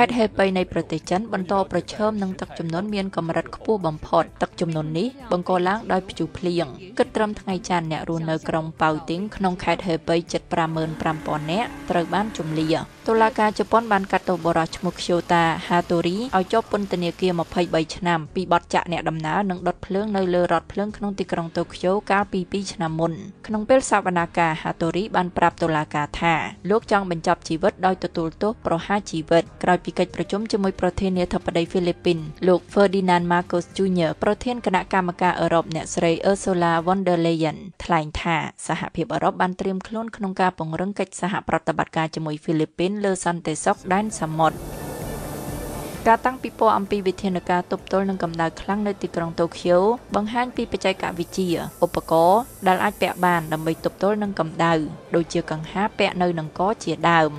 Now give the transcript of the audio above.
ขตเฮไปในประเทศจันบรรทอประเชิมนังตักจำนวนเมียนกำรัดขบวบำพอดตักจำนวนนี้บังกอล้างได้ปิจูเพลียงกระทำทางไอจันเนี่ยรูนเนกรองเป่าติ้งขนมแขกเฮไปจัดประเมินปรำปอนเนะตระบ้านจุมเลียตุลาการจะป้อนบันกัตโตบราชมุขโยตาฮาตุรีเอาจอบปนตเนียเกียมาภัยใบชนามปีบัดจะเนี่ยดำน้านังดดเพลิงในเลือรดเพลิงขนมติกรองโตเคียวกาปีปีชนามนขนมเปรสาวนาคาฮาตุรีบันปรับตุลาการท่าลูกจังบรรจับชีวิตโดยตัวตัวโตปรห้าชีวิตกลายปีกัดประชุมจมวยประเทศเนธปไดฟิลิปปินส์ลูกเฟอร์ดินานมาโกสจูเนียร์ประเทศคณะกรรมการเอรอบเนี่ยเซย์เออร์โซลาวอนเดเลยันทลายท่าสหภาพเอรอบบันเตรียมคลุ้นขนมกาปงเรื่องกิจสหประติบัติการจมวยฟิลิปปินส์เลอซันเตซอกด้านสมดการตั้งปีโปอัมพีวิเทนกาตบโต้นังกำดาคลั่งในติกรองโตเคียวบางฮันปีปัจจัยกะวิจีอุปกรณ์ด้านอาจแปะบานดำไปตบโต้นังกำดาโดยเจียกังฮาแปะในนังก้อเจียดาม